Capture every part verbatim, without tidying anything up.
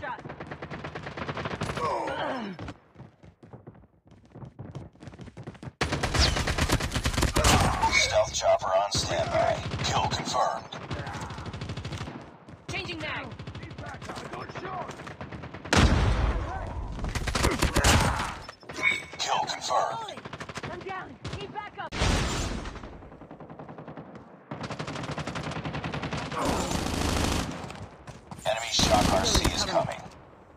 shot. Oh. Stealth chopper on standby. Kill confirmed. Changing mag. Kill confirmed. I'm down. Need backup. Enemy shock R C is coming.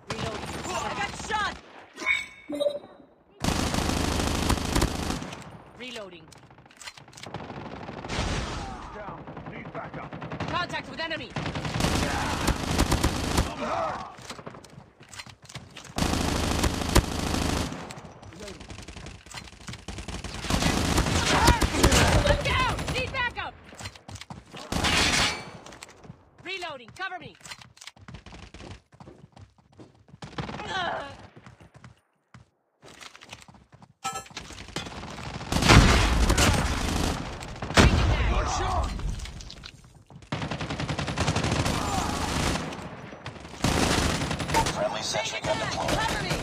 I got shot. Reloading. Down. Need backup. Contact with enemy. Yeah. Cover me. Uh. Friendly sentry gun deployed.